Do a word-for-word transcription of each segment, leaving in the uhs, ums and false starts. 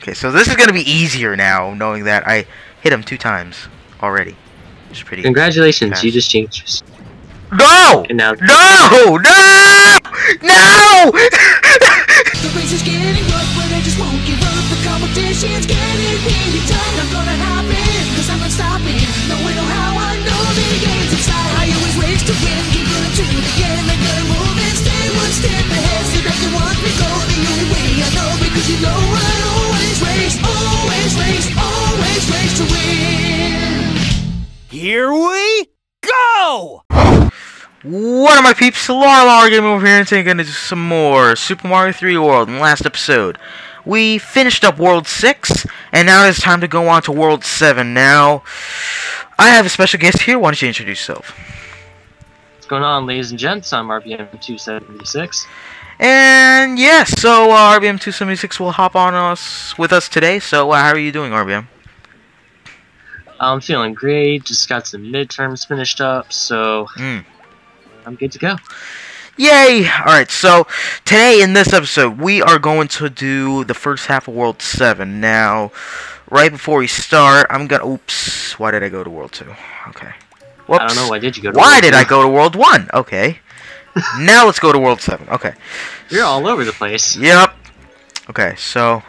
Okay, so this is going to be easier now, knowing that I hit him two times already. It's pretty. Congratulations, fast. You just changed. No! And now no! No! No! The race is getting rough, but I just won't give up. The competition's getting really done. I'm gonna hop in, cause I'm not stopping. No way know how I know the game's inside. I always race to win, keep running to the game. I'm gonna move and stay one step ahead. So that you want me go the only way I know. Because you know I always race, always race, always race to win. Here we go! What up, my peeps? Larlar Gaming over here, and today I'm gonna do some more Super Mario three D World. In the last episode, we finished up World six, and now it's time to go on to World seven. Now, I have a special guest here. Why don't you introduce yourself? What's going on, ladies and gents? I'm R B M two seventy-six. And yes, yeah, so uh, R B M two seventy-six will hop on us with us today. So, uh, how are you doing, R B M? I'm feeling great. Just got some midterms finished up, so. Mm. I'm good to go. Yay! Alright, so today in this episode, we are going to do the first half of World seven. Now, right before we start, I'm gonna... Oops, why did I go to World two? Okay. Whoops. I don't know, why did you go to Why World did two? I go to World one? Okay. Now let's go to World seven. Okay. You're all over the place. Yep. Okay, so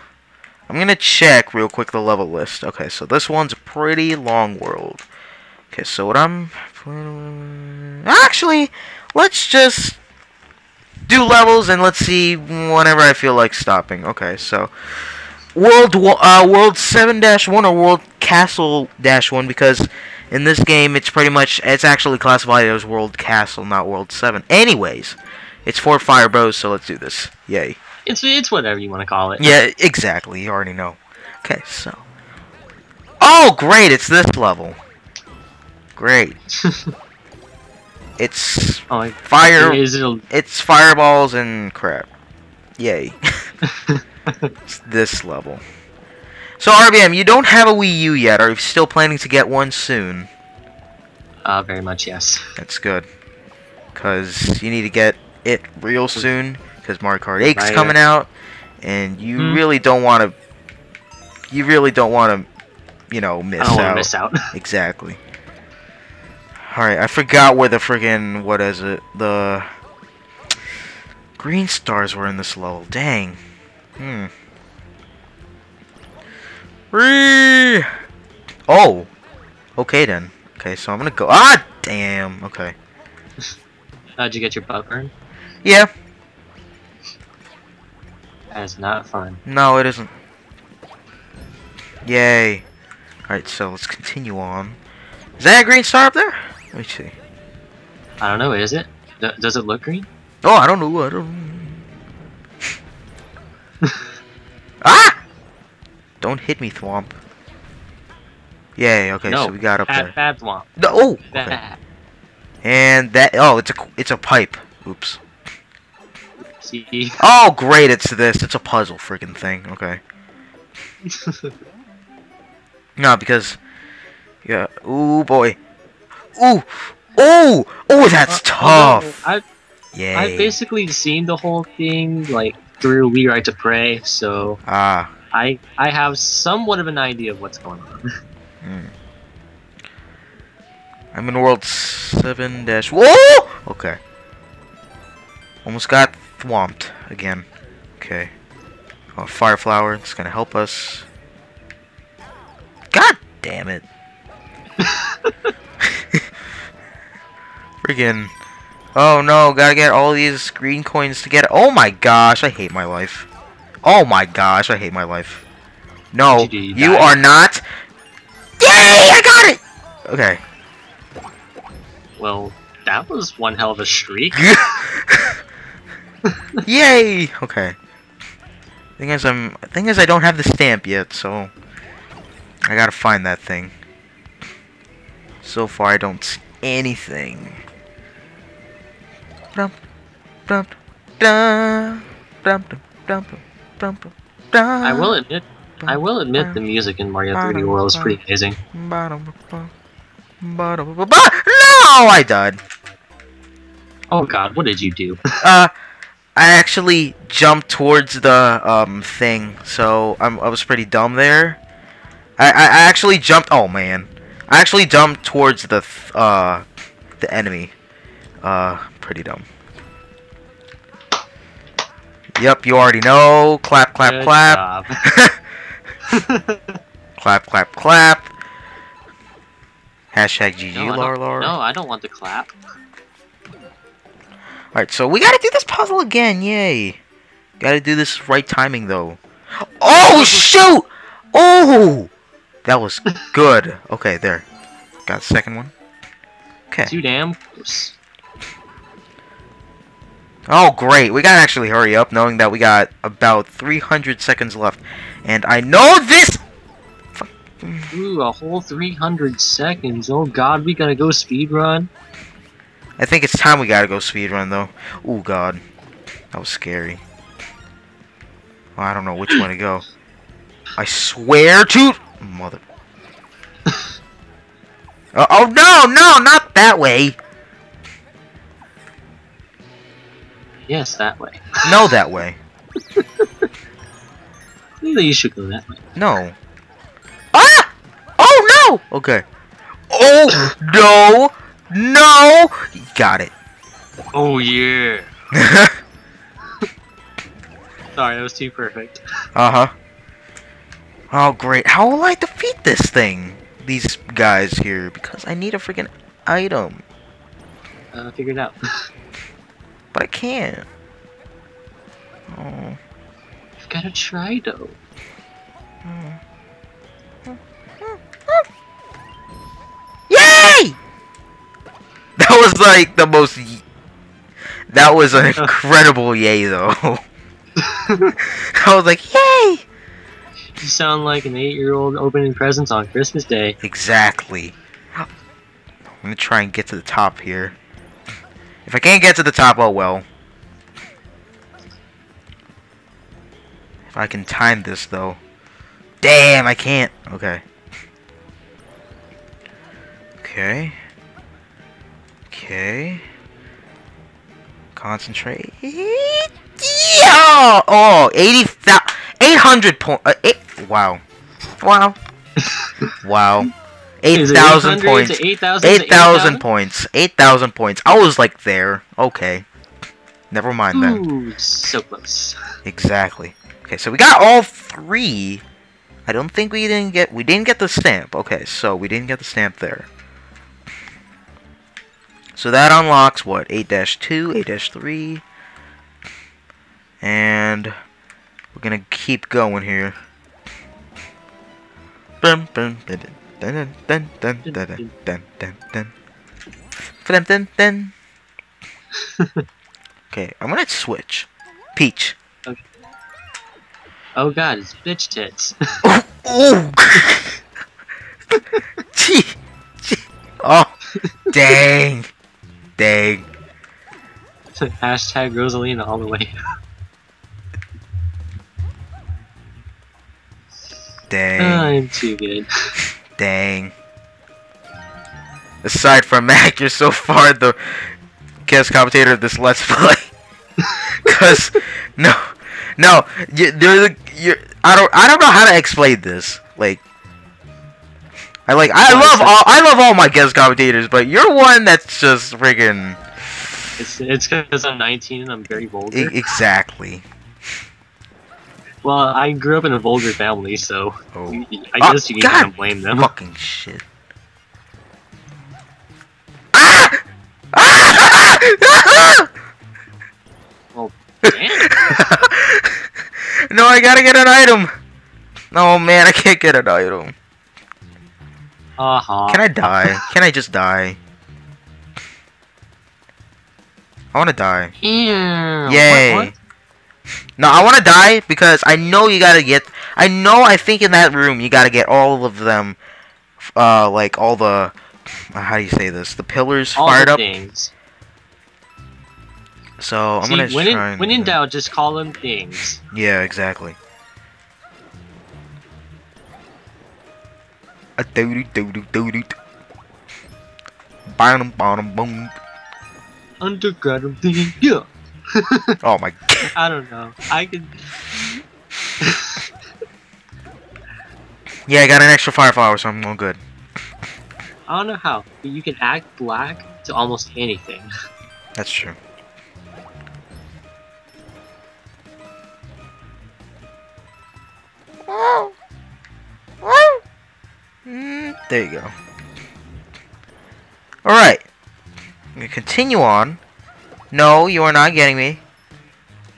I'm gonna check real quick the level list. Okay, so this one's a pretty long world. Okay, so what I'm... Actually, let's just do levels and let's see whenever I feel like stopping. Okay, so World uh, World seven dash one or World Castle dash one, because in this game it's pretty much, it's actually classified as World Castle, not World seven. Anyways, it's for Fire Bros, so let's do this. Yay. It's, it's whatever you want to call it. Yeah, exactly. You already know. Okay, so. Oh, great. It's this level. Great. It's oh, like, fire. It is, it'll... It's fireballs and crap. Yay! It's this level. So R B M, you don't have a Wii U yet. Are you still planning to get one soon? Uh, very much yes. That's good, cause you need to get it real soon, cause Mario Kart eight's right, coming yeah. out, and you mm. really don't want to. You really don't want to, you know, miss I don't out. Miss out. Exactly. Alright, I forgot where the friggin', what is it, the green stars were in this level. Dang. Hmm. Whee! Oh! Okay then. Okay, so I'm gonna go- Ah! Damn! Okay. Uh, did you get your butt burned? Yeah. That is not fun. No, it isn't. Yay. Alright, so let's continue on. Is that a green star up there? Let me see. I don't know, is it? D does it look green? Oh, I don't know. I don't Ah! Don't hit me, Thwomp. Yay, okay, no, so we got up bad, there. Bad Thwomp. No, oh! Okay. And that... Oh, it's a, it's a pipe. Oops. Oopsie. Oh, great, it's this. It's a puzzle freaking thing. Okay. No, because... Yeah. Ooh, boy. Ooh! Oh, oh, that's uh, tough. I, yeah. I've basically seen the whole thing like through We Right to Pray, so ah, I I have somewhat of an idea of what's going on. Mm. I'm in World Seven Dash. Whoa! Okay. Almost got thwomped again. Okay. Oh, fire flower. It's gonna help us. God damn it! Friggin' oh no, gotta get all these green coins to get it. Oh my gosh, I hate my life. Oh my gosh, I hate my life. No, you, you are not. Yay, I got it! Okay. Well, that was one hell of a streak. Yay! Okay. Thing is, I'm. Thing is, I don't have the stamp yet, so I gotta find that thing. So far, I don't see anything. Dum dum dum dum dum dum dum. I will admit, I will admit, the music in Mario three D World is pretty amazing. No, I died. Oh God, what did you do? uh, I actually jumped towards the um thing, so I'm, I was pretty dumb there. I, I I actually jumped. Oh man, I actually jumped towards the th uh the enemy. Uh, pretty dumb. Yep, you already know. Clap, clap, Good clap. clap, clap, clap. Hashtag G G no, Larlar. No, I don't want to clap. Alright, so we gotta do this puzzle again, yay. Gotta do this right timing, though. Oh, shoot! Oh! That was good. Okay, there. Got a second one. Okay. Too damn close. Oh, great. We gotta actually hurry up, knowing that we got about three hundred seconds left. And I know this... Ooh, a whole three hundred seconds. Oh god, we gotta go speedrun. I think it's time we gotta go speedrun, though. Oh god. That was scary. Well, I don't know which one to go. I swear to... Mother... uh, oh, no, no, not that way. Yes, that way. No, that way. Maybe you should go that way. No. Ah! Oh, no! Okay. Oh, no! No! Got it. Oh, yeah. Sorry, that was too perfect. Uh-huh. Oh, great. How will I defeat this thing? These guys here. Because I need a freaking item. Uh, figure it out. But I can't. Oh. You've got to try, though. Yay! That was like the most... Ye that was an incredible yay, though. I was like, yay! You sound like an eight-year-old opening presents on Christmas Day. Exactly. I'm going to try and get to the top here. If I can't get to the top, oh well. If I can time this, though. Damn, I can't. Okay. Okay. Okay. Concentrate. Yeah! Oh, eighty thousand, eight hundred points. Uh, eight, wow. Wow. Wow. eight thousand points. eight thousand points. eight thousand points. I was like there. Okay. Never mind that. Ooh, so close. Exactly. Okay, so we got all three. I don't think we didn't get we didn't get the stamp. Okay, so we didn't get the stamp there. So that unlocks what? eight dash two, eight dash three. And we're going to keep going here. Bum, bum, bum, bum. Dun dun dun dun dun dun dun dun dun dun dun. Okay, I'm gonna switch. Peach. Okay. Oh god, it's bitch tits. Oh, oh. Gee, gee. Oh, dang, dang. Hashtag Rosalina all the way. Dang. I'm too good. Dang. Aside from Mac, you're so far the guest commentator of this Let's Play. Cause no, no, you, there's a, you're, I don't, I don't know how to explain this. Like, I like, I love all, I love all my guest commentators, but you're one that's just friggin'. It's it's because I'm nineteen and I'm very vulgar. Exactly. Well, I grew up in a vulgar family, so oh. I guess oh, you can't blame them. Fucking shit! Ah! Ah! Ah! Ah! Oh, damn. No, I gotta get an item. Oh man, I can't get an item. Uh huh. Can I die? Can I just die? I wanna die. Yeah. Yay. What, what? No, I want to die because I know you gotta get. I know. I think in that room you gotta get all of them, uh, like all the. Uh, how do you say this? The pillars all fired the up. Things. So I'm See, gonna. When try in and, when in doubt, just call them things. Yeah, exactly. A doody doody doody. Bottom bottom boom. Underground thing, yeah. Oh my god. I don't know. I could. Yeah, I got an extra fire flower, so I'm all good. I don't know how, but you can act black to almost anything. That's true. There you go. Alright. We continue on. No, you are not getting me.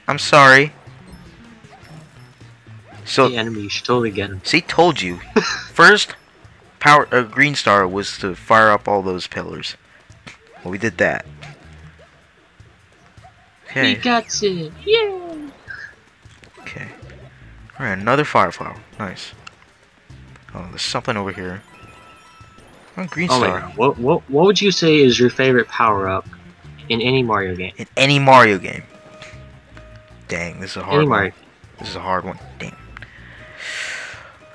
I'm sorry. So the enemy, you should totally get him. See, told you. First, power uh, green star was to fire up all those pillars. Well, we did that. Okay. We got you. Yeah. Okay. All right, another fire flower. Nice. Oh, there's something over here. Oh, green oh, star. Wait, what what what would you say is your favorite power up in any Mario game? In any Mario game. Dang, this is a hard any one. Mario. This is a hard one. Dang.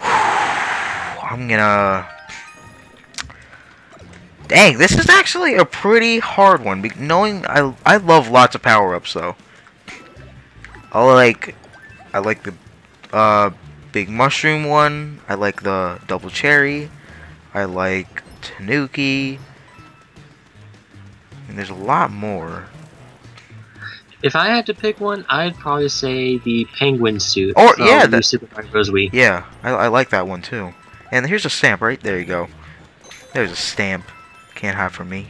I'm gonna. Dang, this is actually a pretty hard one. Be knowing I I love lots of power ups though. I like I like the uh, big mushroom one. I like the double cherry. I like Tanuki. And there's a lot more. If I had to pick one, I'd probably say the penguin suit. Oh yeah, that's Super Mario Bros. Wii. Yeah, I, I like that one too. And here's a stamp, right? There you go. There's a stamp. Can't hide from me.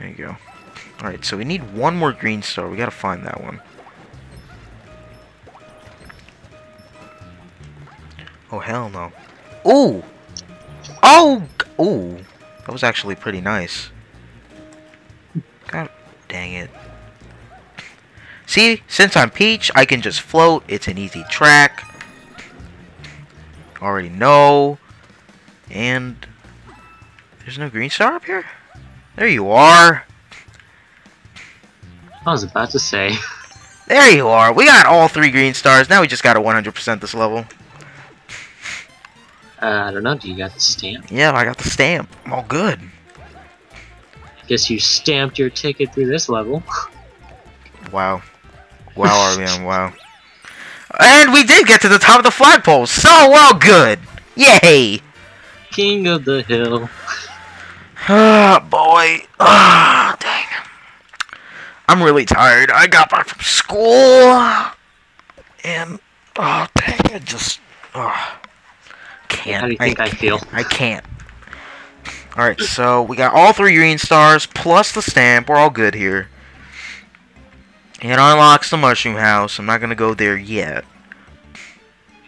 There you go. Alright, so we need one more green star. We gotta find that one. Oh, hell no. Ooh! Oh! Ooh! That was actually pretty nice. God dang it. See? Since I'm Peach, I can just float. It's an easy track. Already know. And there's no green star up here? There you are. I was about to say. There you are. We got all three green stars. Now we just gotta one hundred percent this level. Uh, I don't know. Do you got the stamp? Yeah, I got the stamp. I'm all good. I guess you stamped your ticket through this level. Wow. Wow, are we on? Wow. And we did get to the top of the flagpole, so well good! Yay! King of the hill. Ah, boy. Ah, dang. I'm really tired. I got back from school. And, oh, dang, I just, oh, can't. How do you think I, I feel? I can't. Alright, so we got all three green stars, plus the stamp. We're all good here. It unlocks the mushroom house. I'm not gonna go there yet.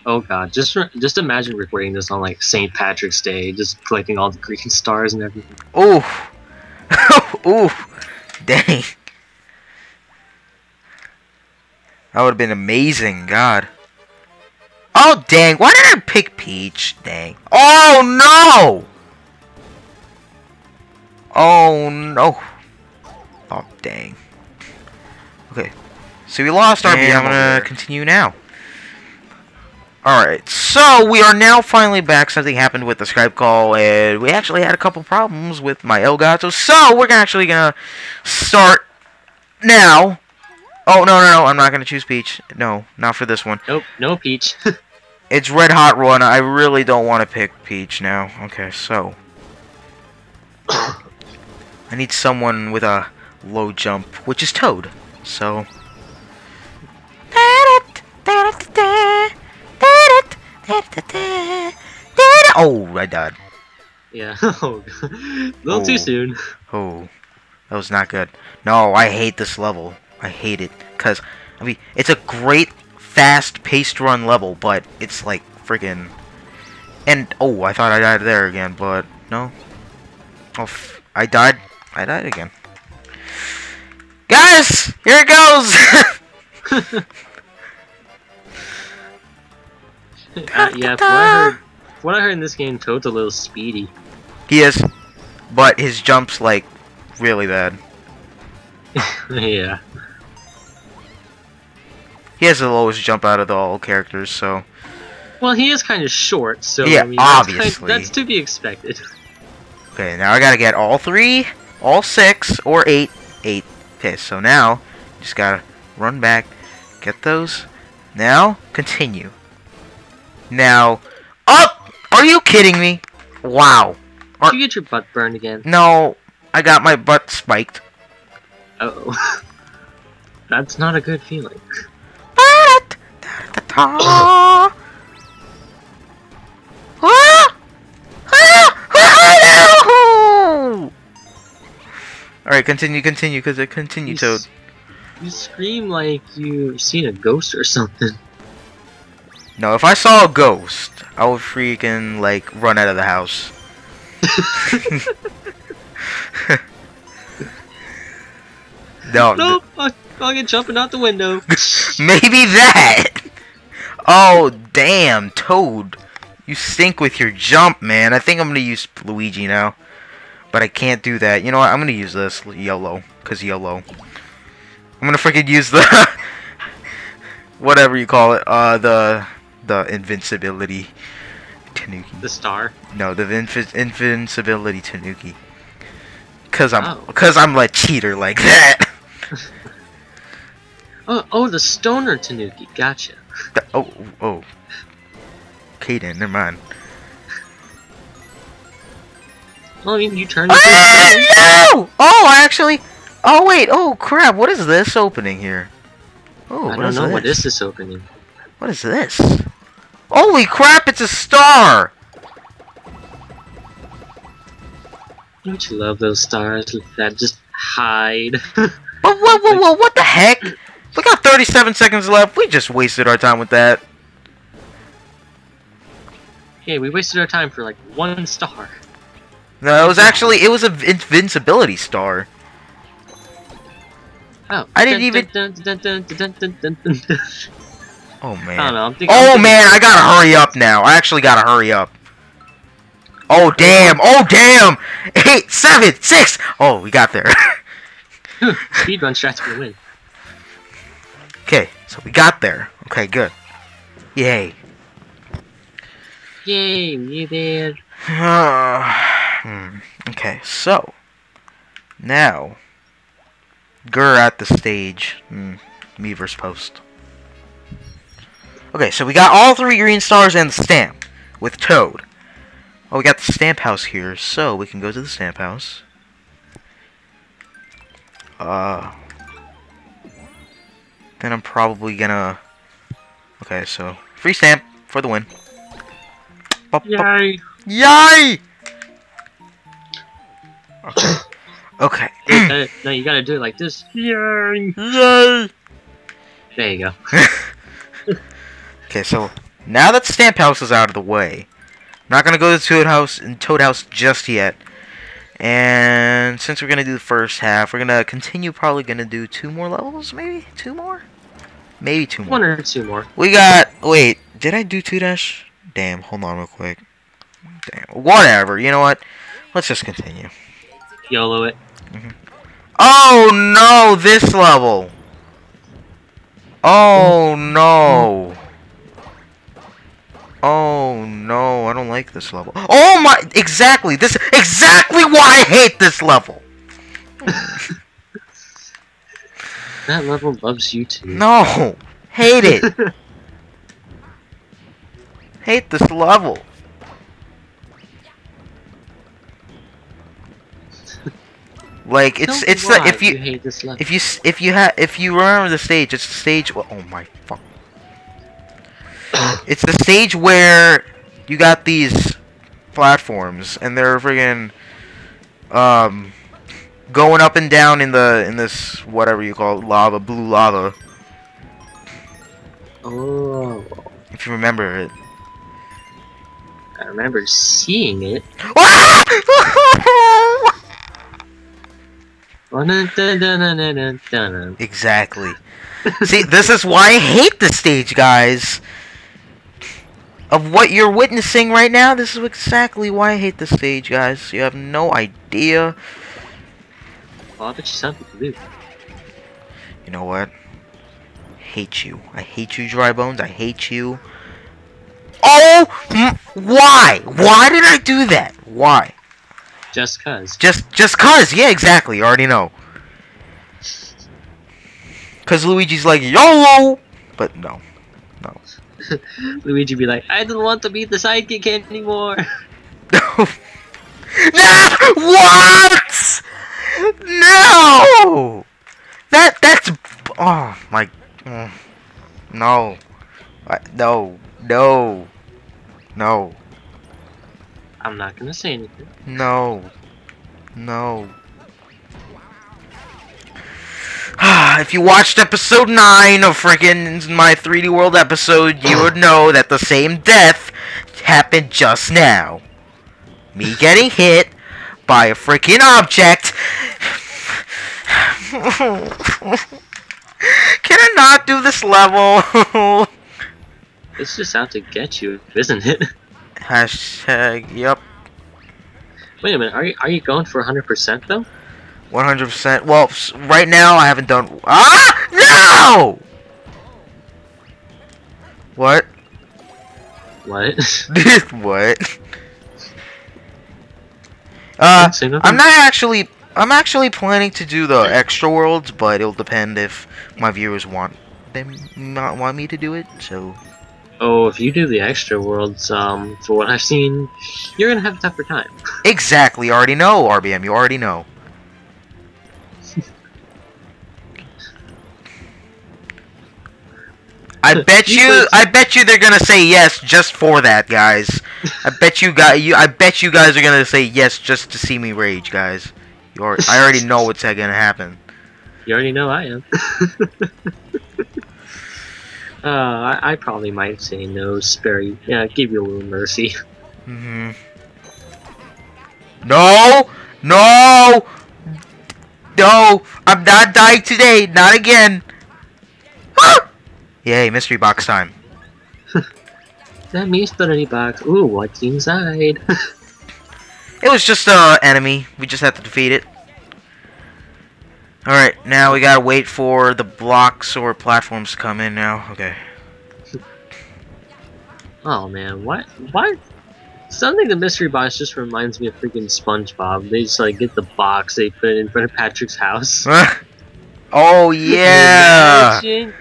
Oh god, just just imagine recording this on like Saint Patrick's Day, just collecting all the green stars and everything. Oh, oh, dang! That would have been amazing. God. Oh dang! Why did I pick Peach? Dang! Oh no! Oh no! Oh dang! Okay, so we lost our B. I'm gonna continue now. Alright, so we are now finally back. Something happened with the Skype call, and we actually had a couple problems with my Elgato, so we're actually gonna start now. Oh, no, no, no, I'm not gonna choose Peach. No, not for this one. Nope, no Peach. It's Red Hot Run. I really don't want to pick Peach now. Okay, so. I need someone with a low jump, which is Toad. So, oh, I died. Yeah, a little too soon. Oh, that was not good. No, I hate this level. I hate it because I mean it's a great, fast-paced run level, but it's like freaking. And oh, I thought I died there again, but no. Oh, f I died. I died again. Guys, here it goes! uh, yeah, from what, I heard, from what I heard in this game, Toad's a little speedy. He is, but his jump's like really bad. Yeah. He has the lowest jump out of the all characters, so. Well, he is kind of short, so. Yeah, I mean, obviously. That's, kind of, that's to be expected. Okay, now I gotta get all three, all six, or eight, eight. Okay, so now, just gotta run back, get those. Now, continue. Now, up! Are you kidding me? Wow. Are, Did you get your butt burned again? No, I got my butt spiked. Oh. That's not a good feeling. But, da, da, da, da. Ah! Ah! Ah! No! Alright, continue, continue, because I continue, you Toad. You scream like you've seen a ghost or something. No, if I saw a ghost, I would freaking, like, run out of the house. No, nope, I'm fucking jumping out the window. Maybe that! Oh, damn, Toad. You stink with your jump, man. I think I'm gonna use Luigi now. But I can't do that. You know what? I'm gonna use this. YOLO. Because YOLO. I'm gonna freaking use the... whatever you call it. Uh, the... The invincibility... Tanuki. The star? No, the inv invincibility Tanuki. Because I'm... Because oh. I'm like cheater like that. oh, oh, the stoner Tanuki. Gotcha. The, oh, oh. Kaden, never mind. Well, I mean, you turned into ah, no! Oh, I actually... Oh, wait. Oh, crap. What is this opening here? Oh, I don't know. This? What is this opening? What is this? Holy crap, it's a star! Don't you love those stars that just hide? Whoa, whoa, whoa, whoa, what the heck? We got thirty-seven seconds left. We just wasted our time with that. Hey, we wasted our time for, like, one star. No, it was actually, it was an invincibility star. Oh. I didn't even... Oh, man. I don't know, I'm thinking, oh, I'm man, I gotta hurry up now. I actually gotta hurry up. Oh, damn. Oh, damn. Eight, seven, six. Oh, we got there. Speedrun strats for the win. Okay, so we got there. Okay, good. Yay. Yay, you there. Hmm. Okay, so now Gur at the stage, mm, Miiverse post. Okay, so we got all three green stars and the stamp with Toad. Oh, we got the stamp house here, so we can go to the stamp house. Uh, then I'm probably gonna. Okay, so free stamp for the win. Bop, bop. Yay! Yay! Okay. Okay. uh, no, you gotta do it like this. Yay! Yay! There you go. Okay, so now that Stamp House is out of the way, I'm not gonna go to Toad House and Toad House just yet. And since we're gonna do the first half, we're gonna continue. Probably gonna do two more levels, maybe two more, maybe two more. One or two more. We got. Wait, did I do two dash? Damn. Hold on, real quick. Damn. Whatever. You know what? Let's just continue. YOLO it. Mm-hmm. Oh no, this level. Oh no. Oh no, I don't like this level. Oh my, exactly. This is exactly why I hate this level. That level loves you too. No. Hate it. Hate this level. Like it's Don't it's the, if you, you hate this level. if you if you have if you remember the stage, it's the stage. Well, oh my fuck! It's the stage where you got these platforms and they're friggin' um going up and down in the in this whatever you call it, lava, blue lava. Oh. If you remember it. I remember seeing it. Exactly. See, this is why I hate this stage, guys. Of what you're witnessing right now, this is exactly why I hate this stage, guys. You have no idea. Well, I bet you sound blue. You know what? Hate you. I hate you, Dry Bones. I hate you. Oh! Why? Why did I do that? Why? Just cuz. Just, just cuz. Yeah, exactly. You already know. Because Luigi's like, YOLO! But no. No. Luigi be like, I don't want to be the sidekick anymore! No! No! What?! No! That, that's... Oh, my... Mm. No. I, no. No. No. I'm not gonna say anything. No. No. If you watched episode nine of frickin' my three D World episode, you would know that the same death happened just now. Me getting hit by a frickin' object. Can I not do this level? It's just out to get you, isn't it? Hashtag, yep. Wait a minute, are you, are you going for one hundred percent though? one hundred percent. Well, right now I haven't done. Ah! No! What? What? What? Uh, I'm not actually. I'm actually planning to do the extra worlds, but it'll depend if my viewers want them not want me to do it. So. Oh, if you do the extra worlds, um, for what I've seen, you're gonna have a tougher time. Exactly. You already know, R B M. You already know. I bet you, I bet you they're gonna say yes just for that, guys. I bet you guys, you, I bet you guys are gonna say yes just to see me rage, guys. You already, I already know what's gonna happen. You already know I am. uh, I, I probably might say no, spare you, yeah, give you a little mercy. Mm-hmm. No, no, no! I'm not dying today, not again. Yay, mystery box time. That mystery box. Ooh, what's inside? It was just an uh, enemy. We just have to defeat it. Alright, now we gotta wait for the blocks or platforms to come in now. Okay. Oh man, what? What? Something the mystery box just reminds me of freaking SpongeBob. They just like get the box they put in front of Patrick's house. Oh yeah! Imagine.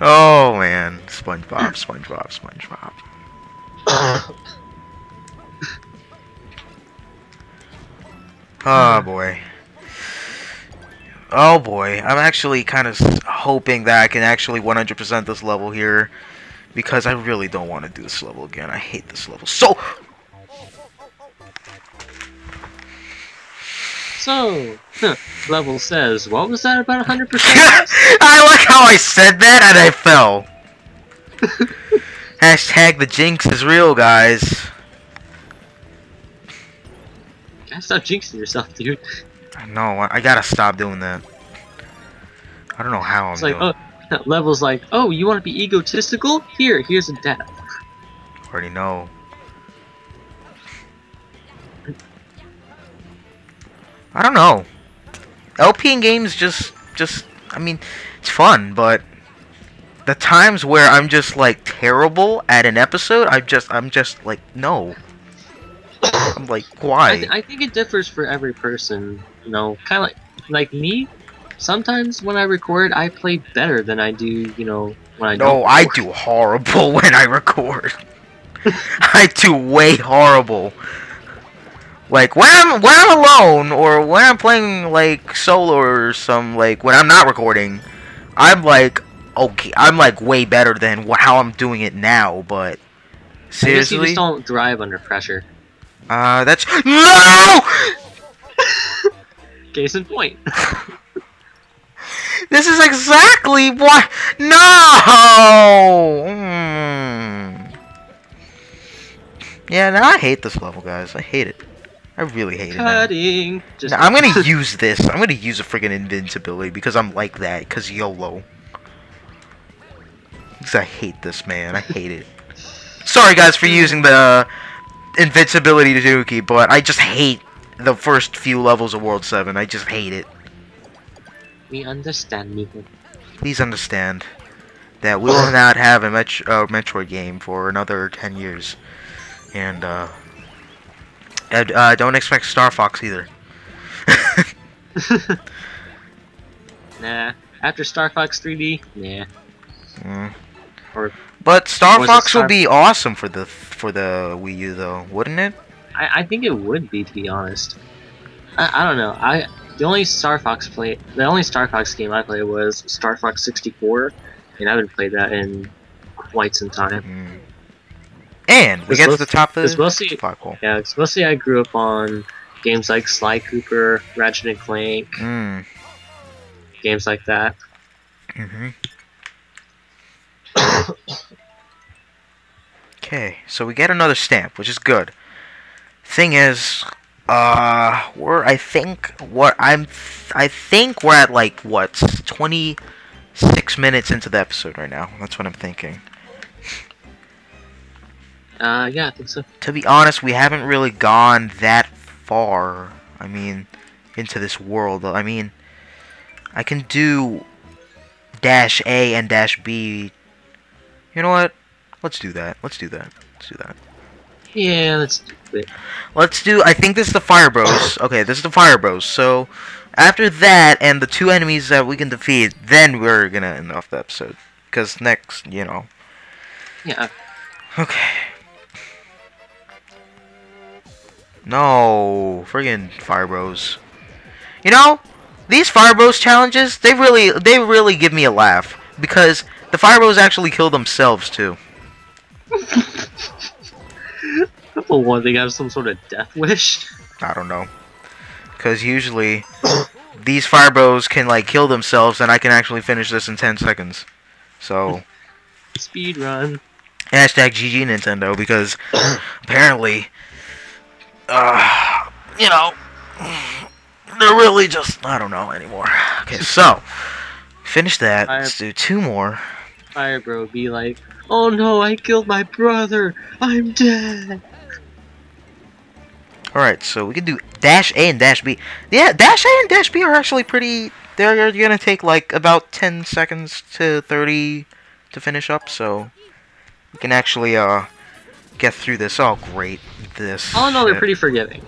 Oh man, SpongeBob, SpongeBob, SpongeBob. Oh boy. Oh boy. I'm actually kind of hoping that I can actually one hundred percent this level here, because I really don't want to do this level again. I hate this level. So. So, huh, level says, what was that about one hundred percent? I like how I said that and I fell. Hashtag the jinx is real, guys. Gotta stop jinxing yourself, dude. I know, I, I gotta stop doing that. I don't know how it's I'm like, doing oh, level's like, oh, you wanna be egotistical? Here, here's a death. Already know. I don't know. L P in games just, just, I mean, it's fun, but the times where I'm just like terrible at an episode, I'm just, I'm just like, no. I'm like, why? I, th I think it differs for every person, you know, kind of like, like me. Sometimes when I record, I play better than I do, you know, when I. No, I do horrible when I record. I do way horrible. Like, when I'm, when I'm alone, or when I'm playing, like, solo or some, like, when I'm not recording, I'm, like, okay, I'm, like, way better than how I'm doing it now, but, seriously? I guess you just don't drive under pressure. Uh, that's- No! Case in point. This is exactly what- No! Mm. Yeah, no, I hate this level, guys. I hate it. I really hate Cutting. it. Just now, I'm gonna use this. I'm gonna use a freaking invincibility because I'm like that. Because YOLO. Because I hate this, man. I hate it. Sorry, guys, for using the invincibility Dookie, but I just hate the first few levels of World seven. I just hate it. We understand, Nico. Please understand that we will not have a Met uh, Metroid game for another ten years. And, uh... And, uh, don't expect Star Fox either. Nah. After Star Fox three D, nah. Mm. Or but Star Fox Star... would be awesome for the for the Wii U though, wouldn't it? I, I think it would be, to be honest. I, I don't know. I the only Star Fox play the only Star Fox game I played was Star Fox sixty-four, and I haven't played that in quite some time. Mm. And we get to the top of the mostly, yeah, mostly I grew up on games like Sly Cooper, Ratchet and Clank, mm. games like that. Mm-hmm. Okay, so we get another stamp, which is good. Thing is, uh, we're I think what I'm th I think we're at like what twenty-six minutes into the episode right now. That's what I'm thinking. Uh, yeah, I think so. To be honest, we haven't really gone that far, I mean, into this world. I mean, I can do dash A and dash B. You know what? Let's do that. Let's do that. Let's do that. Yeah, let's do it. Let's do, I think this is the Fire Bros. Okay, this is the Fire Bros. So, after that, and the two enemies that we can defeat, then we're gonna end off the episode. Because next, you know. Yeah. Okay. No, friggin' Fire Bros. You know, these Fire Bros challenges, they really, they really give me a laugh. Because the Fire Bros actually kill themselves, too. That's the one, they have some sort of death wish. I don't know. Because usually, these Fire Bros can, like, kill themselves, and I can actually finish this in ten seconds. So. Speed run. Hashtag G G Nintendo, because apparently... Uh, you know, they're really just, I don't know anymore. Okay, so, finish that. Fire, let's do two more. Fire Bro be like, oh no, I killed my brother. I'm dead. Alright, so we can do dash A and dash B. Yeah, dash A and dash B are actually pretty, they're gonna take like about ten seconds to thirty to finish up, so we can actually, uh, get through this. Oh, great. This. Oh, no, shit. They're pretty forgiving.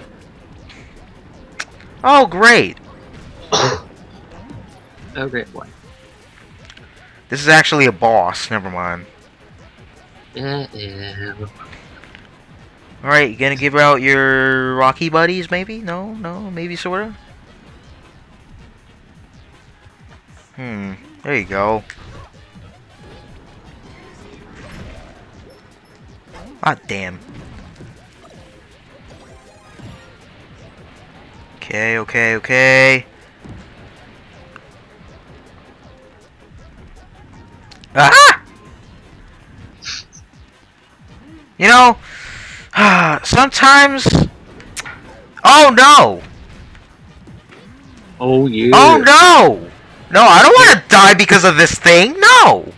Oh, great. Oh, great. What? This is actually a boss. Never mind. Yeah, yeah. Alright, you gonna give out your Rocky buddies, maybe? No, no, maybe sort of? Hmm. There you go. Ah, damn. Okay, okay, okay. Ah! You know, sometimes... Oh, no! Oh, yeah. Oh, no! No, I don't want to die because of this thing. No!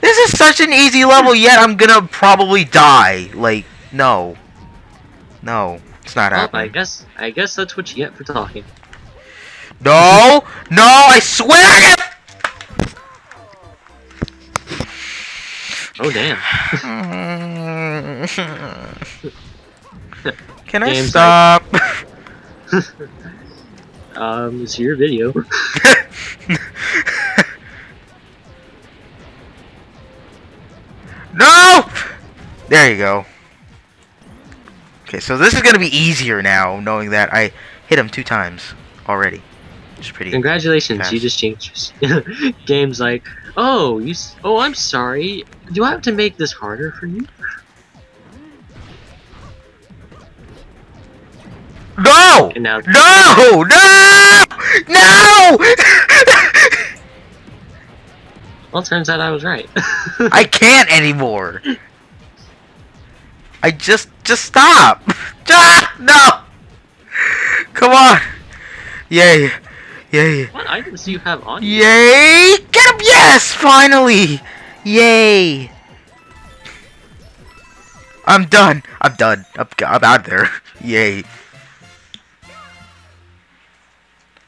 This is such an easy level, yet I'm gonna probably die. Like, no. No, it's not well, happening. I guess, I guess that's what you get for talking. No! No, I swear I got... Oh, damn. Can I Game stop? um, it's your video. No! There you go. Okay, so this is gonna be easier now, knowing that I hit him two times already. Which is pretty. Congratulations, fast. You just changed games. Like, oh, you. S oh, I'm sorry. Do I have to make this harder for you? No! No! No! No! No! Well, turns out I was right. I can't anymore. I just, just stop. Ah, no. Come on. Yay. Yay. What items do you have on you? Yay. Get up. Yes, finally. Yay. I'm done. I'm done. I'm, I'm out of there. Yay.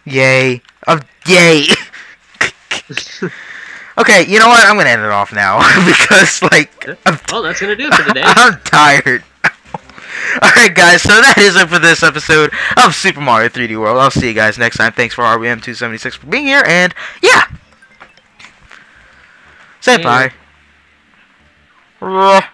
Yay. I'm, yay. Okay, you know what? I'm gonna end it off now because, like, I'm, well, that's gonna do it for today. I'm tired. Alright guys, so that is it for this episode of Super Mario three D World. I'll see you guys next time. Thanks for R B M two seventy-six for being here, and yeah. Say hey. Bye.